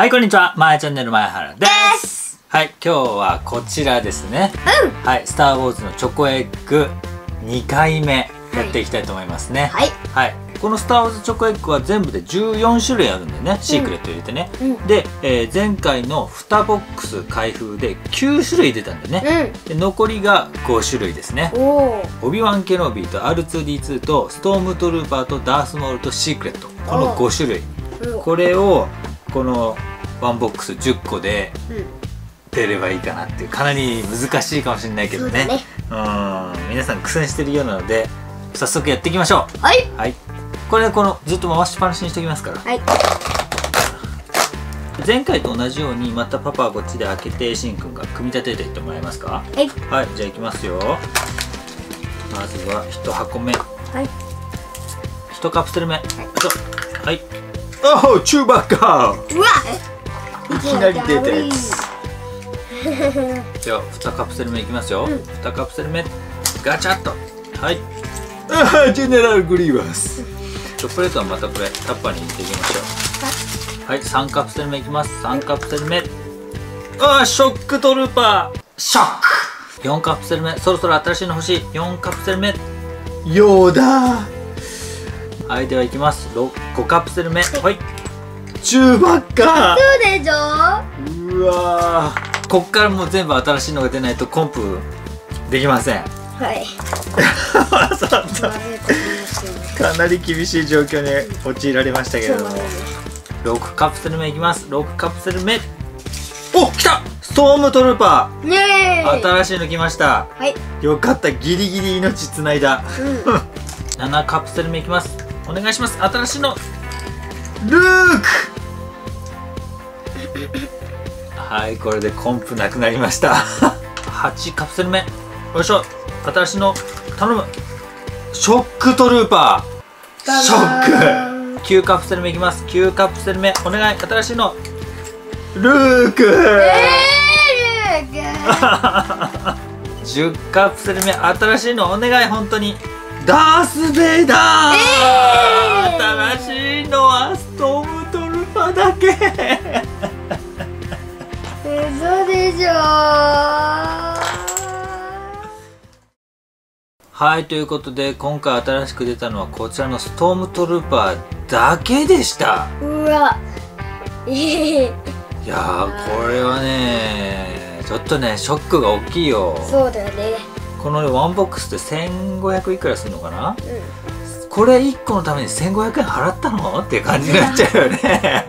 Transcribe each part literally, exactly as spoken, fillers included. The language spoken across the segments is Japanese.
はい、こんにちは。まやチャンネル前原です。はい、今日はこちらですね。うん。はい、スターウォーズのチョコエッグにかいめやっていきたいと思いますね。はい。はい。このスターウォーズチョコエッグは全部でじゅうよんしゅるいあるんだよね。シークレット入れてね。うん、で、えー、前回のにボックス開封できゅうしゅるい出たんだよね。うん、で残りがごしゅるいですね。オビワン・ケノビーと アールツーディーツー とストームトルーパーとダースモールとシークレット。このごしゅるい。うん、これをこのいちボックスじゅっこで出ればいいかなっていう、かなり難しいかもしれないけどね。うーん、皆さん苦戦してるようなので早速やっていきましょう。はい、はい、これこのずっと回しっぱなしにしておきますから、はい、前回と同じようにまたパパはこっちで開けて、しんくんが組み立てていってもらえますか。はい、はい、じゃあいきますよ。まずはいちはこめ、はい、いちカプセルめ、はい、はい、おー、チューバッカー、うわっ、いきなり出たやつ。じゃあにカプセルめいきますよ。うん、にカプセルめガチャッと、はい、ああ、ジェネラルグリーバスチョコレートはまたこれタッパーに入れていきましょう。はい、さんカプセルめいきます。さんカプセルめ、ああ、ショックトルーパー、ショック。よんカプセルめ、そろそろ新しいの欲しい。よんカプセルめ、ヨーダー。はい、ではいきます。ごカプセルめ、はい、チューバッカー。そうでしょ。うわー、こっからもう全部新しいのが出ないとコンプできません。はい。かなり厳しい状況に陥られましたけれども。ろくカプセルめいきます。ろくカプセルめ。お、来た。ストームトルーパー。ねー。新しいの来ました。はい。よかった。ギリギリ命つないだ。うん、ななカプセルめいきます。お願いします。新しいの。ルーク。はい、これでコンプなくなりました。はちカプセルめ、よいしょ、新しいの頼む。ショックトルーパー、ショック。きゅうカプセルめいきます。きゅうカプセルめお願い、新しいのルーク。えー、ルーク。じゅうカプセルめ、新しいのお願い、本当にダース・ベイダー、えー、新しいのはストームトルーパーだけ。嘘でしょ。はい、ということで今回新しく出たのはこちらのストームトルーパーだけでした。うわ、いやー、これはね、ちょっとね、ショックが大きいよ。そうだよね。このワンボックスってせんごひゃくいくらするのかな、うん、これいっこのためにせんごひゃくえん払ったのっていう感じになっちゃうよね。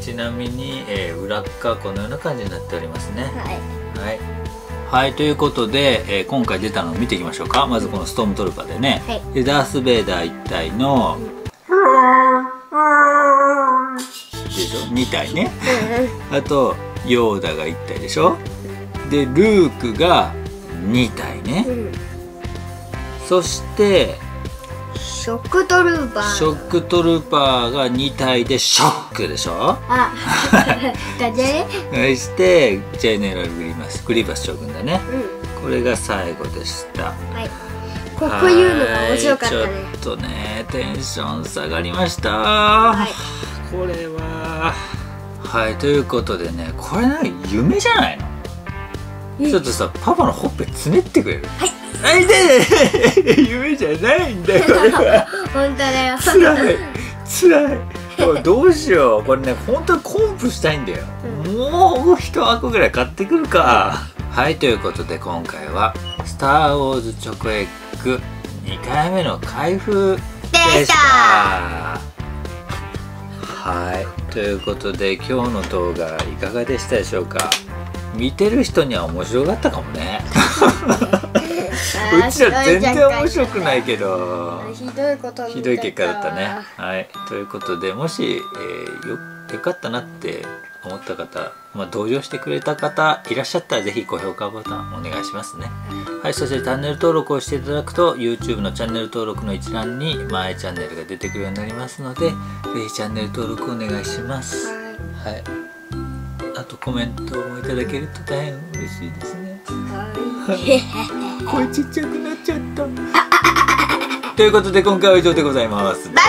ちなみに、えー、裏側このような感じになっておりますね。はい、はいはい、ということで、えー、今回出たのを見ていきましょうか。まずこのストームトルーパーでね、はい、でダース・ベイダーいったいの、うん、でしょ、にたいね。あとヨーダがいったいでしょ。でルークがにたいね、うん、そしてショックトルーパー。ショックトルーパーがにたいでショックでしょ。あ、だね。そしてジェネラルグリーバス、グリーバス将軍だね。うん、これが最後でした。はい。こういうのが面白かったね。ちょっとね、テンション下がりました。はい。これは、はい、ということでね、これなんか夢じゃないの？ちょっとさ、パパのほっぺつねってくれる？はい。あ、痛いね。夢じゃないんだよ、これは。本当だよ。つらい、つらい。どうしよう、これね、本当にコンプしたいんだよ。うん、もう一箱ぐらい買ってくるか。はい、ということで今回は「スター・ウォーズ・チョコエッグ」にかいめの開封でした。はい、ということで今日の動画いかがでしたでしょうか。見てる人には面白かったかもね。うちら全然面白くないけど、ひどいことひどい結果だったね。はい、ということでもし、えー、よ, よかったなって思った方、まあ、同情してくれた方いらっしゃったら是非高評価ボタンお願いしますね。はい、そしてチャンネル登録をしていただくと ユーチューブ のチャンネル登録の一覧に「まえチャンネル」が出てくるようになりますので、是非チャンネル登録お願いします。はい、あとコメントもいただけると大変嬉しいですね。声ちっちゃくなっちゃった。ということで今回は以上でございます。バイバイ。